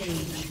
Rampage.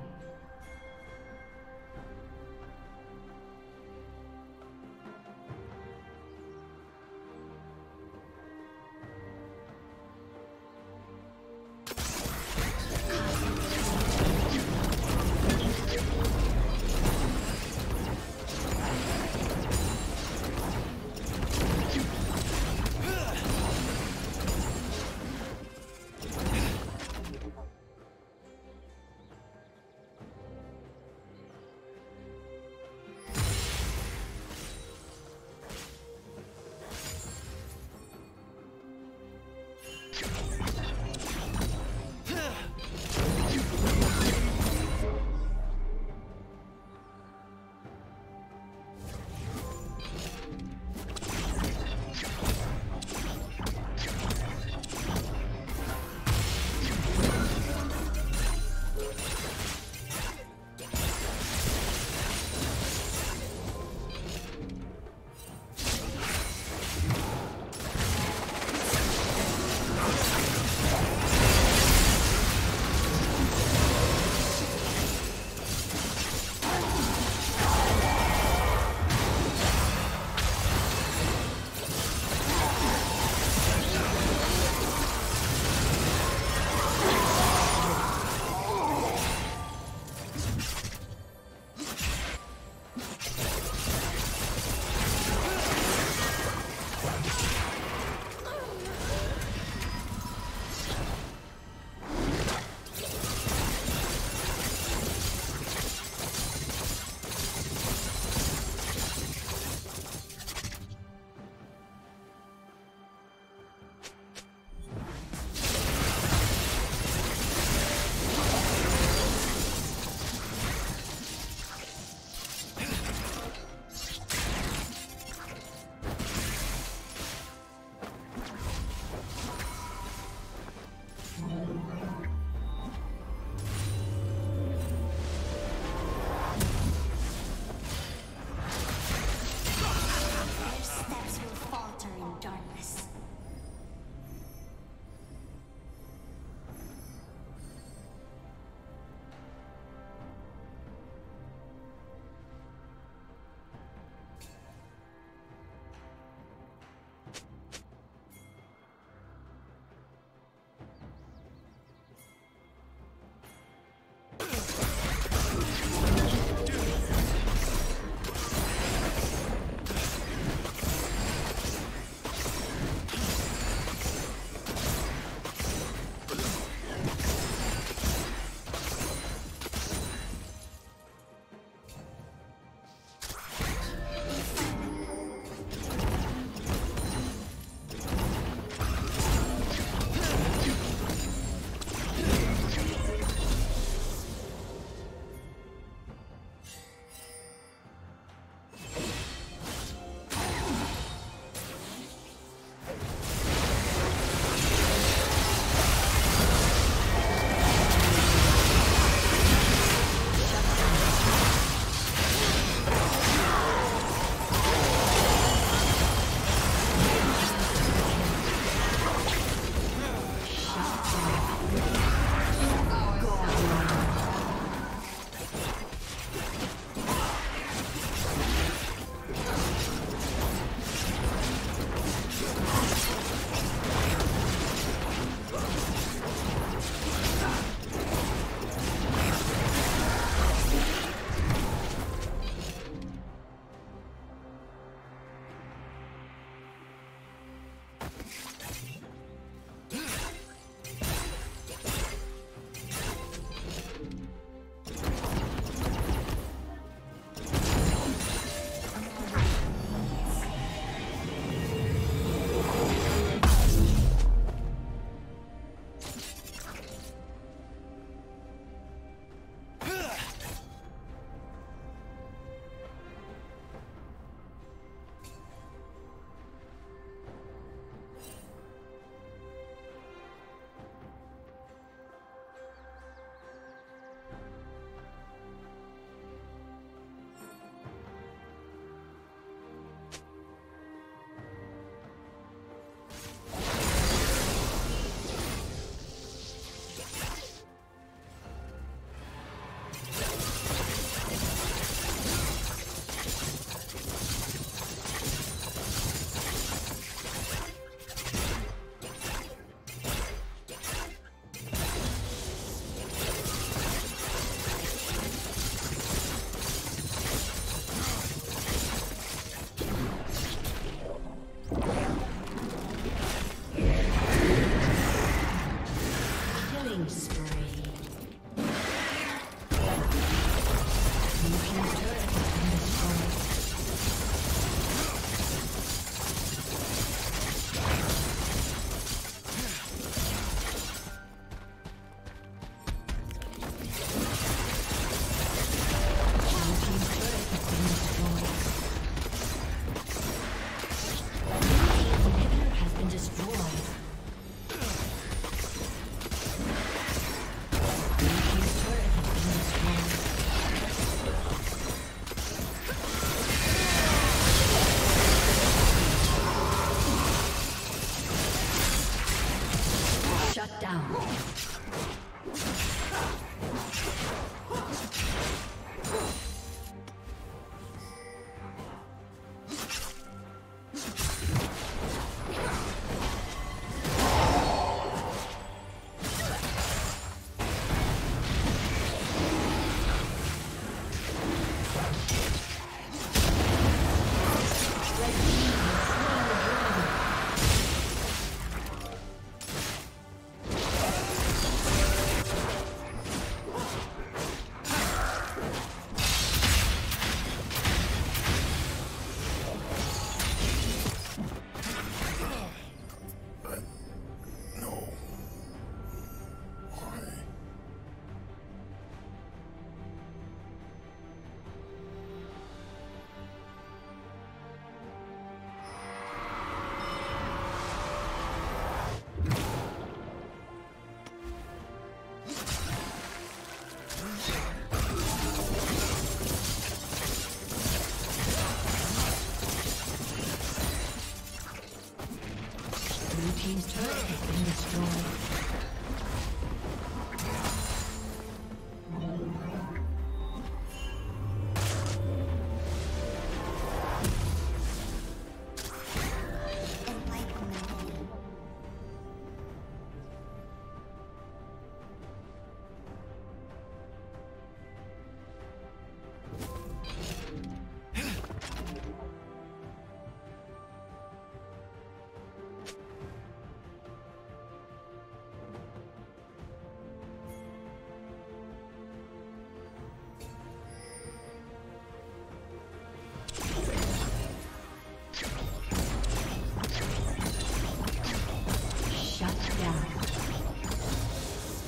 down.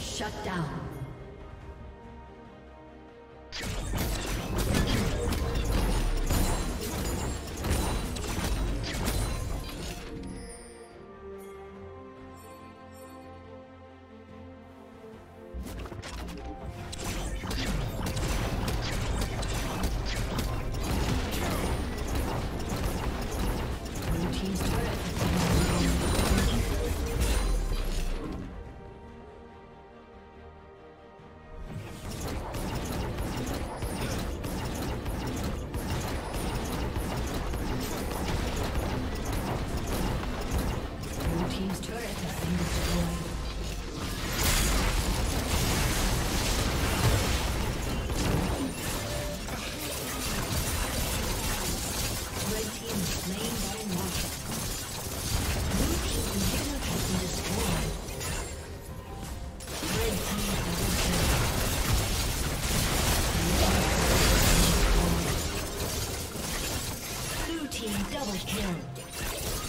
Shut down. Double kill.